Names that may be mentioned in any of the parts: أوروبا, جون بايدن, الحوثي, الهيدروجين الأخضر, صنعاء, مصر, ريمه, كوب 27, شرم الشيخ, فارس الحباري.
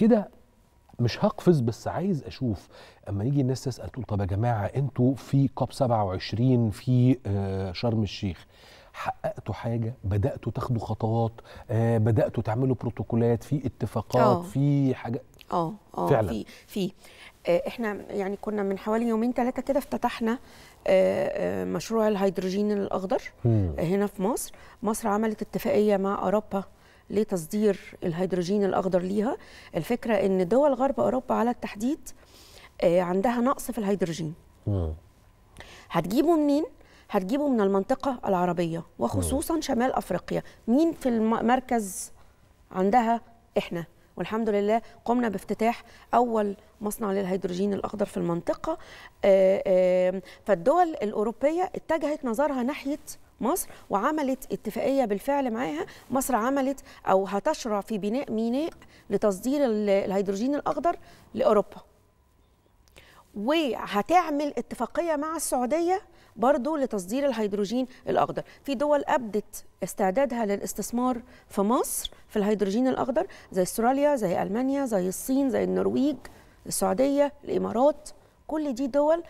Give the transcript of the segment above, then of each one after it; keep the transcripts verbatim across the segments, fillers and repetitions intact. كده مش هقفز، بس عايز اشوف اما يجي الناس تسال تقول طب يا جماعه انتوا في كوب سبعة وعشرين في شرم الشيخ حققتوا حاجه، بداتوا تاخدوا خطوات، بداتوا تعملوا بروتوكولات، في اتفاقات، أوه. في حاجه اه اه فعلا في في احنا يعني كنا من حوالي يومين ثلاثه كده افتتحنا مشروع الهيدروجين الاخضر مم. هنا في مصر. مصر عملت اتفاقيه مع اوروبا لتصدير الهيدروجين الأخضر ليها. الفكرة إن دول غرب أوروبا على التحديد عندها نقص في الهيدروجين. مم. هتجيبه منين؟ هتجيبه من المنطقة العربية وخصوصا مم. شمال أفريقيا. مين في المركز عندها؟ إحنا، والحمد لله قمنا بافتتاح أول مصنع للهيدروجين الأخضر في المنطقة. فالدول الأوروبية اتجهت نظرها ناحية مصر وعملت اتفاقية بالفعل معاها. مصر عملت أو هتشرع في بناء ميناء لتصدير الهيدروجين الأخضر لأوروبا، وهتعمل اتفاقية مع السعودية برضو لتصدير الهيدروجين الأخضر. في دول أبدت استعدادها للاستثمار في مصر في الهيدروجين الأخضر، زي استراليا، زي ألمانيا، زي الصين، زي النرويج، السعودية، الإمارات. كل دي دول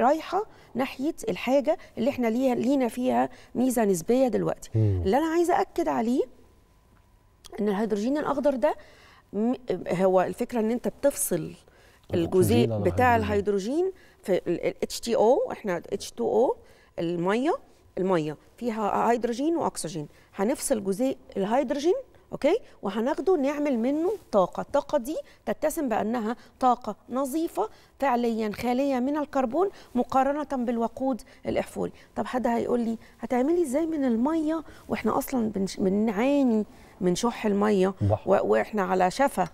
رايحه ناحيه الحاجه اللي احنا ليها لينا فيها ميزه نسبيه دلوقتي. مم. اللي انا عايزه اكد عليه ان الهيدروجين الاخضر ده هو الفكره ان انت بتفصل الجزيء بتاع الهيدروجين في ال إتش تو أو. احنا إتش تو أو الميه، الميه فيها هيدروجين واكسجين، هنفصل جزيء الهيدروجين اوكي وهناخده نعمل منه طاقه. الطاقه دي تتسم بانها طاقه نظيفه فعليا خاليه من الكربون مقارنه بالوقود الاحفوري. طب حد هيقول لي هتعملي ازاي من الميه واحنا اصلا بنعاني من شح الميه واحنا على شفا،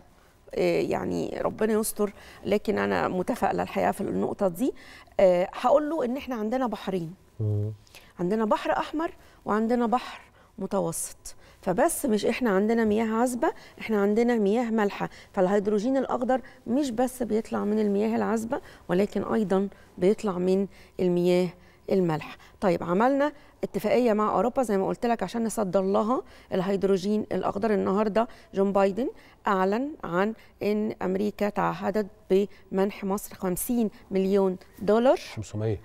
يعني ربنا يستر، لكن انا متفائله الحقيقه في النقطه دي. هقول له ان احنا عندنا بحرين، عندنا بحر احمر وعندنا بحر متوسط، فبس مش احنا عندنا مياه عذبه، احنا عندنا مياه مالحه. فالهيدروجين الاخضر مش بس بيطلع من المياه العذبه ولكن ايضا بيطلع من المياه المالحه. طيب عملنا اتفاقيه مع اوروبا زي ما قلت لك عشان نصدر لها الهيدروجين الاخضر. النهارده جون بايدن اعلن عن ان امريكا تعهدت بمنح مصر خمسين مليون دولار خمسمية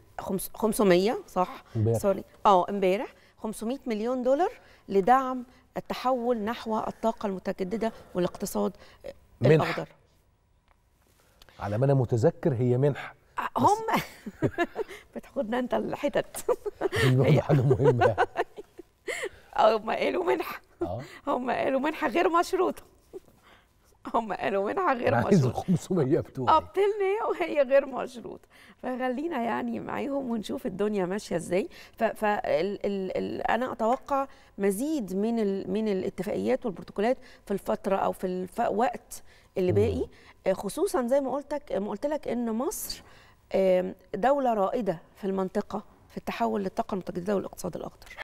خمسمية صح مبارح. سوري اه امبارح خمسمية مليون دولار لدعم التحول نحو الطاقة المتجددة والاقتصاد منح. الأخضر على ما أنا متذكر هي منحة هم بتاخدنا أنت الحتت دي حاجة مهمة. هم قالوا منحة، هم قالوا منحة غير مشروطة، هم قالوا منحة غير مشروطة، عايز الخمسمية بتوعي قبطلني وهي غير مشروطة. فخلينا يعني معاهم ونشوف الدنيا ماشية ازاي. فأنا أتوقع مزيد من ال من الاتفاقيات والبروتوكولات في الفترة أو في الوقت اللي باقي، خصوصا زي ما قلتك ما قلت لك إن مصر دولة رائدة في المنطقة في التحول للطاقة المتجددة والاقتصاد الأخضر.